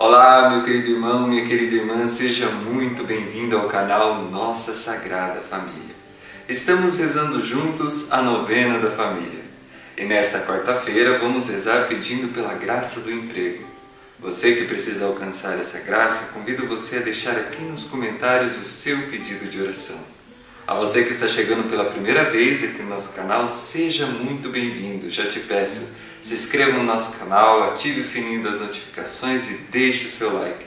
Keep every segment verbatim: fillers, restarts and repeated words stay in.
Olá, meu querido irmão, minha querida irmã, seja muito bem-vindo ao canal Nossa Sagrada Família. Estamos rezando juntos a Novena da Família. E nesta quarta-feira vamos rezar pedindo pela graça do emprego. Você que precisa alcançar essa graça, convido você a deixar aqui nos comentários o seu pedido de oração. A você que está chegando pela primeira vez aqui no nosso canal, seja muito bem-vindo. Já te peço, se inscreva no nosso canal, ative o sininho das notificações e deixe o seu like.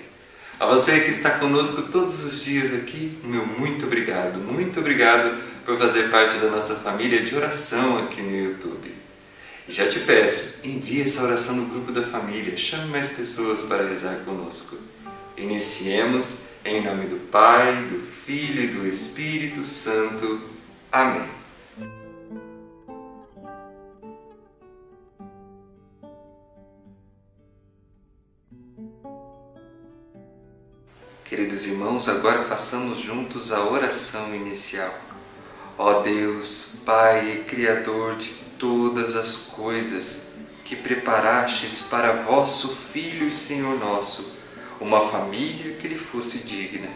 A você que está conosco todos os dias aqui, meu muito obrigado, muito obrigado por fazer parte da nossa família de oração aqui no YouTube. E já te peço, envie essa oração no grupo da família, chame mais pessoas para rezar conosco. Iniciemos em nome do Pai, do Filho e do Espírito Santo. Amém. Queridos irmãos, agora façamos juntos a oração inicial. Ó Deus, Pai e Criador de todas as coisas, que preparastes para vosso Filho e Senhor nosso, uma família que lhe fosse digna,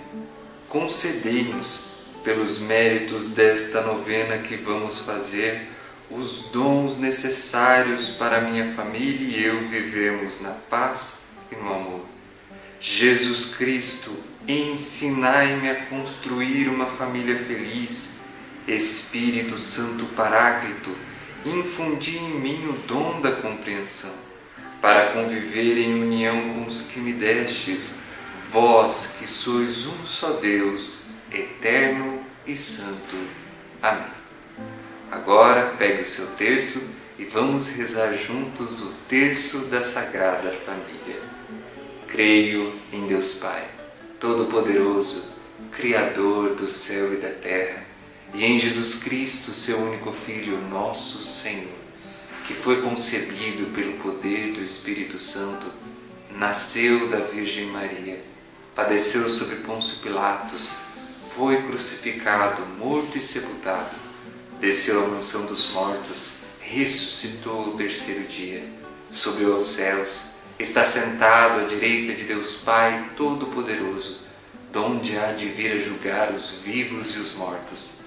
concedei-nos, pelos méritos desta novena que vamos fazer, os dons necessários para minha família e eu vivemos na paz e no amor. Jesus Cristo, ensinai-me a construir uma família feliz. Espírito Santo Paráclito, infundi em mim o dom da compreensão, para conviver em união com os que me destes, vós que sois um só Deus, eterno e santo. Amém. Agora pegue o seu terço e vamos rezar juntos o terço da Sagrada Família. Creio em Deus Pai, Todo-Poderoso, Criador do céu e da terra, e em Jesus Cristo, seu único Filho, nosso Senhor, que foi concebido pelo poder do Espírito Santo, nasceu da Virgem Maria, padeceu sob Pôncio Pilatos, foi crucificado, morto e sepultado, desceu à mansão dos mortos, ressuscitou ao terceiro dia, subiu aos céus, está sentado à direita de Deus Pai Todo-Poderoso, donde há de vir a julgar os vivos e os mortos.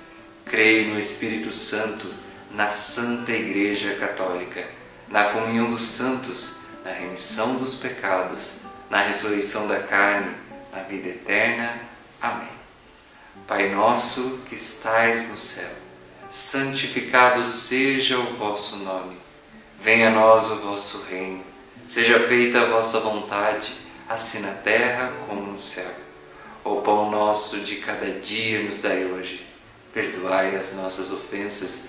Creio no Espírito Santo, na Santa Igreja Católica, na comunhão dos santos, na remissão dos pecados, na ressurreição da carne, na vida eterna. Amém. Pai nosso que estais no céu, santificado seja o vosso nome. Venha a nós o vosso reino. Seja feita a vossa vontade, assim na terra como no céu. O pão nosso de cada dia nos dai hoje. Perdoai as nossas ofensas,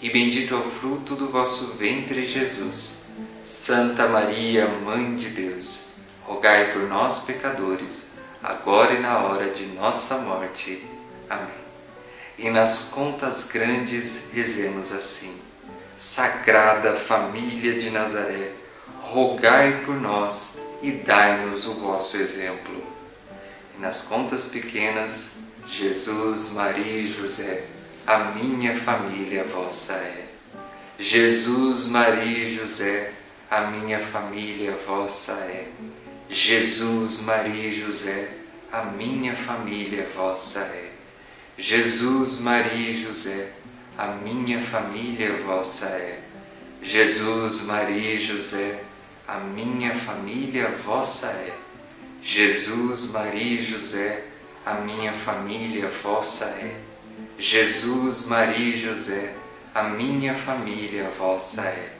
e bendito é o fruto do vosso ventre, Jesus. Santa Maria, Mãe de Deus, rogai por nós, pecadores, agora e na hora de nossa morte. Amém. E nas contas grandes rezemos assim: Sagrada Família de Nazaré, rogai por nós e dai-nos o vosso exemplo. E nas contas pequenas, Jesus, Maria e José, a minha família vossa é. Jesus, Maria e José, a minha família vossa é. Jesus, Maria e José, a minha família vossa é. Jesus, Maria e José, a minha família vossa é. Jesus, Maria e José, a minha família vossa é. Jesus, Maria e José, a minha família vossa é. Jesus, Maria e José, a minha família vossa é.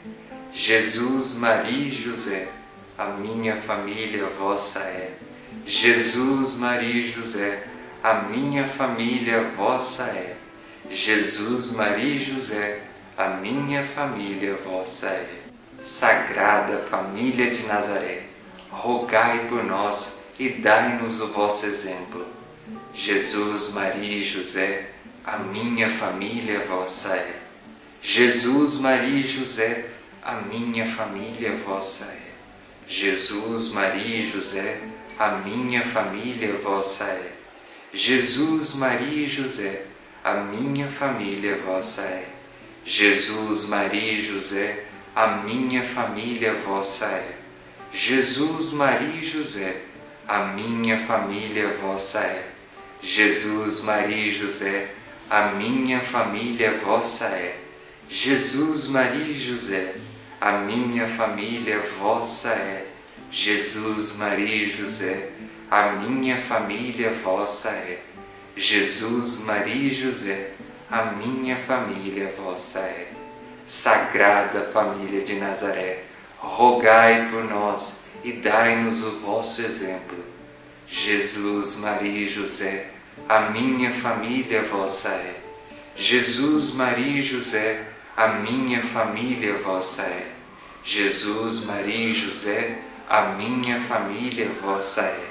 Jesus, Maria e José, a minha família vossa é. Jesus, Maria e José, a minha família vossa é. Jesus, Maria e José, a minha família vossa é. Sagrada Família de Nazaré, rogai por nós e dai-nos o vosso exemplo. Jesus, Maria e José, a minha família vossa é. Jesus, Maria e José, a minha família vossa é. Jesus, Maria e José, a minha família vossa é. Jesus, Maria e José, a minha família vossa é. Jesus, Maria e José, a minha família vossa é. Jesus, Maria e José, a minha família vossa é. Jesus, Maria e José, a minha família vossa é. Jesus, Maria e José, a minha família vossa é. Jesus, Maria e José, a minha família vossa é. Jesus, Maria e José, a minha família vossa é. Sagrada Família de Nazaré, rogai por nós e dai-nos o vosso exemplo. Jesus, Maria e José, a minha família vossa é. Jesus, Maria e José, a minha família vossa é. Jesus, Maria e José, a minha família vossa é.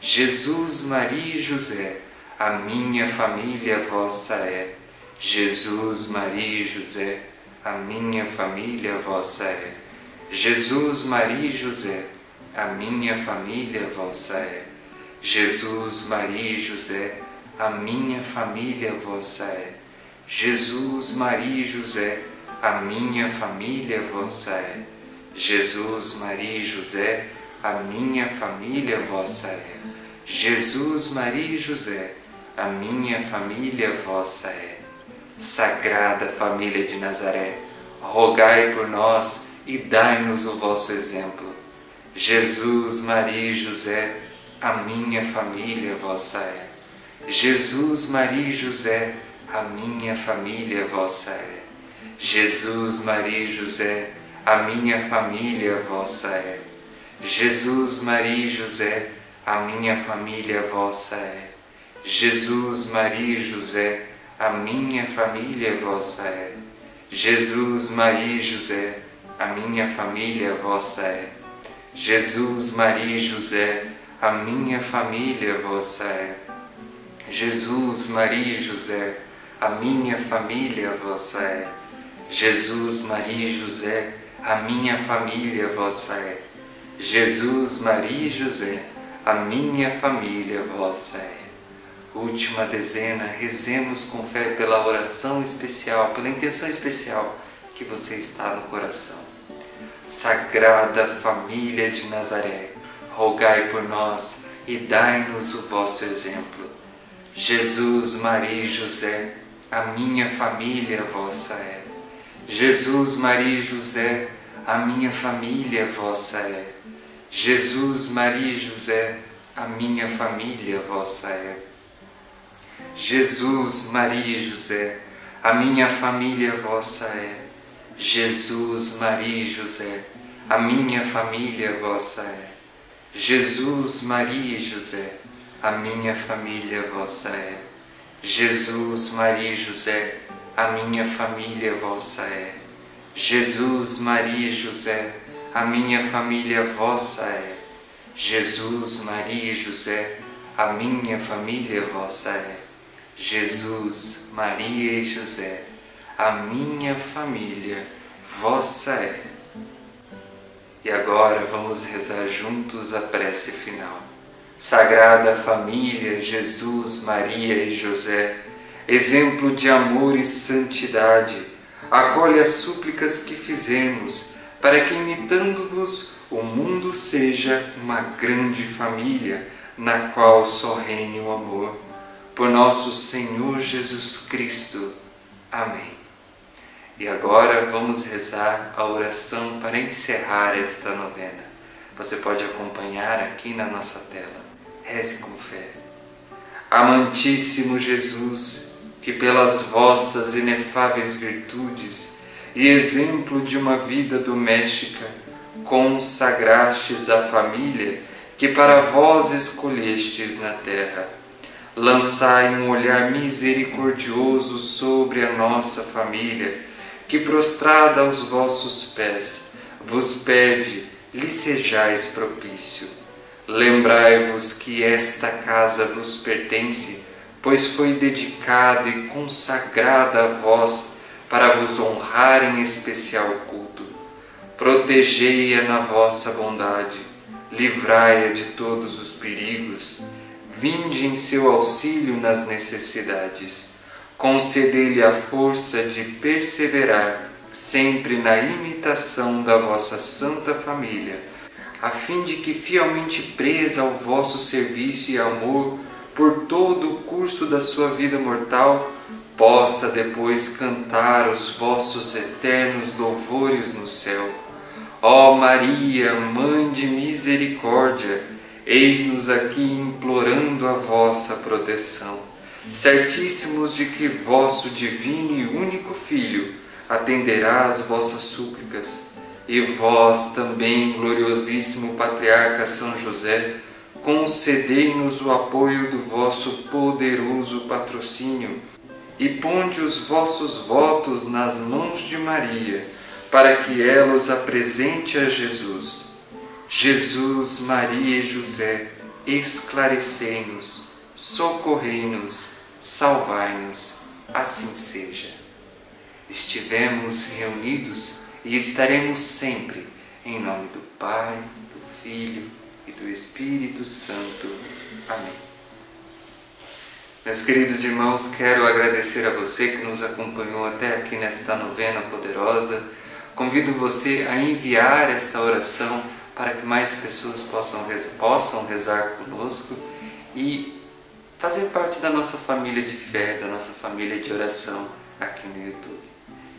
Jesus, Maria e José, a minha família vossa é. Jesus, Maria e José, a minha família vossa é. Jesus, Maria e José, a minha família vossa é. Jesus, Maria e José, a minha família vossa é. Jesus, Maria e José, a minha família vossa é. Jesus, Maria e José, a minha família vossa é. Jesus, Maria e José, a minha família vossa é. Sagrada Família de Nazaré, rogai por nós e dai-nos o vosso exemplo. Jesus, Maria e José, a minha família vossa é. Jesus, Maria e José, a minha família vossa é. Jesus, Maria e José, a minha família vossa é. Jesus, Maria e José, a minha família vossa é. Jesus, Maria e José, a minha família vossa é. Jesus, Maria e José, a minha família vossa é. Jesus, Maria e José, a minha família vossa é. Jesus, Maria e José, a minha família vossa é. Jesus, Maria e José, a minha família vossa é. Jesus, Maria e José, a minha família vossa é. Última dezena, rezemos com fé pela oração especial, pela intenção especial que você está no coração. Sagrada Família de Nazaré, rogai por nós e dai-nos o vosso exemplo. Jesus, Maria e José, a minha família vossa é. Jesus, Maria e José, a minha família vossa é. Jesus, Maria e José, a minha família vossa é. Jesus, Maria e José, a minha família vossa é. Jesus, Maria e José, a minha família vossa é. Jesus, Maria e José, a minha família vossa é. Jesus, Maria e José, a minha família vossa é. Jesus, Maria e José, a minha família vossa é. Jesus, Maria e José, a minha família vossa é. Jesus, Maria e José, a minha família vossa é. E agora vamos rezar juntos a prece final. Sagrada Família, Jesus, Maria e José, exemplo de amor e santidade, acolhe as súplicas que fizemos, para que, imitando-vos, o mundo seja uma grande família, na qual só reine o amor. Por nosso Senhor Jesus Cristo. Amém. E agora vamos rezar a oração para encerrar esta novena. você pode acompanhar aqui na nossa tela. Reze com fé. Amantíssimo Jesus, que pelas vossas inefáveis virtudes e exemplo de uma vida doméstica, consagrastes a família que para vós escolhestes na terra. Lançai um olhar misericordioso sobre a nossa família, que prostrada aos vossos pés, vos pede, lhe sejais propício. Lembrai-vos que esta casa vos pertence, pois foi dedicada e consagrada a vós, para vos honrar em especial culto. Protegei-a na vossa bondade, livrai-a de todos os perigos, vinde em seu auxílio nas necessidades, concedei-lhe a força de perseverar sempre na imitação da vossa Santa Família, a fim de que, fielmente presa ao vosso serviço e amor por todo o curso da sua vida mortal, possa depois cantar os vossos eternos louvores no céu. Ó Maria, Mãe de Misericórdia, eis-nos aqui implorando a vossa proteção, certíssimos de que vosso divino e único Filho atenderá às vossas súplicas, e vós também, gloriosíssimo Patriarca São José, concedei-nos o apoio do vosso poderoso patrocínio, e ponde os vossos votos nas mãos de Maria, para que ela os apresente a Jesus. Jesus, Maria e José, esclarecei-nos, socorrei-nos, salvai-nos, assim seja. Estivemos reunidos e estaremos sempre, em nome do Pai, do Filho e do Espírito Santo. Amém. Meus queridos irmãos, quero agradecer a você que nos acompanhou até aqui nesta novena poderosa. Convido você a enviar esta oração para que mais pessoas possam rezar, possam rezar conosco e fazer parte da nossa família de fé, da nossa família de oração aqui no YouTube.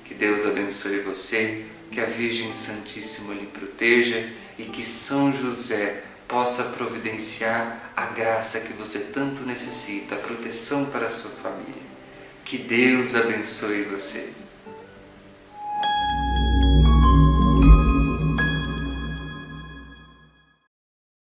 Que Deus abençoe você, que a Virgem Santíssima lhe proteja e que São José possa providenciar a graça que você tanto necessita, a proteção para a sua família. Que Deus abençoe você.